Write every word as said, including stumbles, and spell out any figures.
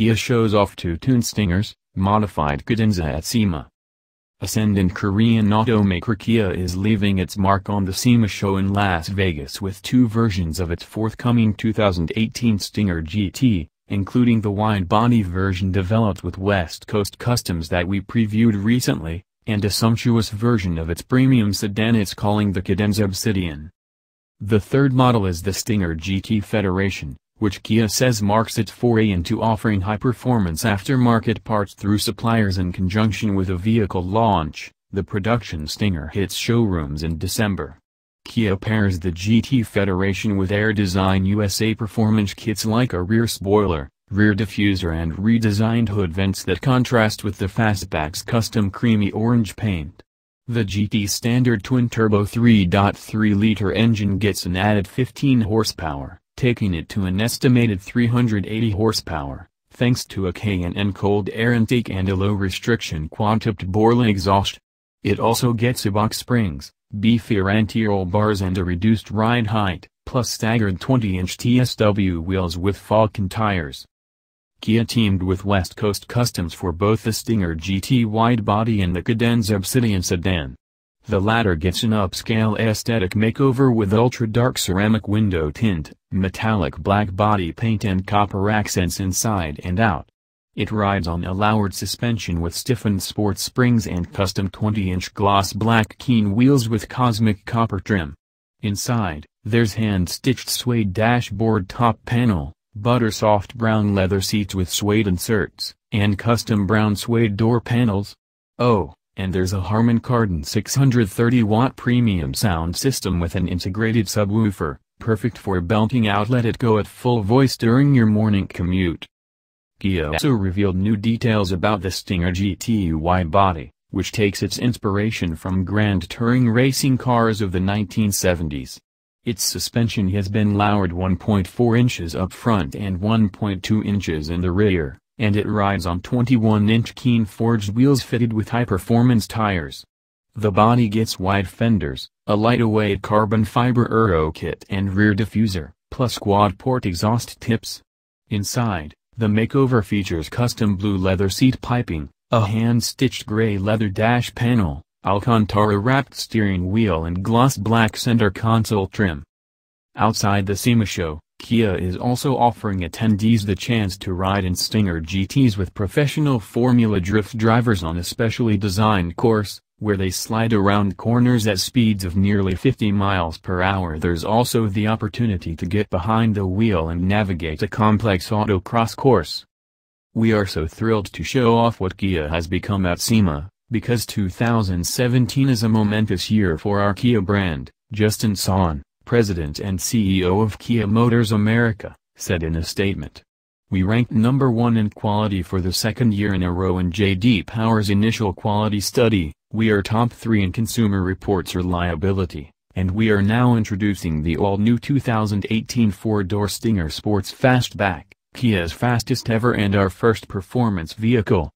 Kia shows off two tuned Stingers, modified Cadenza at SEMA. Ascendant Korean automaker Kia is leaving its mark on the SEMA show in Las Vegas with two versions of its forthcoming two thousand eighteen Stinger G T, including the wide-body version developed with West Coast Customs that we previewed recently, and a sumptuous version of its premium sedan it's calling the Cadenza Obsidian. The third model is the Stinger G T Federation, which Kia says marks its foray into offering high-performance aftermarket parts through suppliers in conjunction with a vehicle launch. The production Stinger hits showrooms in December. Kia pairs the G T Federation with Air Design U S A performance kits like a rear spoiler, rear diffuser and redesigned hood vents that contrast with the fastback's custom creamy orange paint. The G T standard twin-turbo three point three liter engine gets an added fifteen horsepower, taking it to an estimated three hundred eighty horsepower, thanks to a K and N cold air intake and a low-restriction quad-tipped Borla exhaust. It also gets Eibach springs, beefier anti-roll bars and a reduced ride height, plus staggered twenty inch T S W wheels with Falken tires. Kia teamed with West Coast Customs for both the Stinger G T Wide Body and the Cadenza Obsidian sedan. The latter gets an upscale aesthetic makeover with ultra-dark ceramic window tint, metallic black body paint and copper accents inside and out. It rides on a lowered suspension with stiffened sport springs and custom twenty inch gloss black Keen wheels with cosmic copper trim. Inside, there's hand-stitched suede dashboard top panel, butter soft brown leather seats with suede inserts, and custom brown suede door panels. Oh, and there's a Harmon Kardon six hundred thirty watt premium sound system with an integrated subwoofer, perfect for belting out "Let It Go" at full voice during your morning commute. Kia also revealed new details about the Stinger G T Wide Body, which takes its inspiration from grand touring racing cars of the nineteen seventies. Its suspension has been lowered one point four inches up front and one point two inches in the rear, and it rides on twenty-one inch Keen forged wheels fitted with high-performance tires. The body gets wide fenders, a lightweight carbon fiber aero kit and rear diffuser, plus quad-port exhaust tips. Inside, the makeover features custom blue leather seat piping, a hand-stitched gray leather dash panel, Alcantara-wrapped steering wheel and gloss black center console trim. Outside the SEMA show, Kia is also offering attendees the chance to ride in Stinger G Ts with professional Formula Drift drivers on a specially designed course, where they slide around corners at speeds of nearly fifty miles per hour. There's also the opportunity to get behind the wheel and navigate a complex autocross course. "We are so thrilled to show off what Kia has become at SEMA, because two thousand seventeen is a momentous year for our Kia brand," Justin Son, president and C E O of Kia Motors America, said in a statement. "We ranked number one in quality for the second year in a row in J D Power's initial quality study, we are top three in Consumer Reports reliability, and we are now introducing the all-new two thousand eighteen four-door Stinger Sports Fastback, Kia's fastest ever and our first performance vehicle.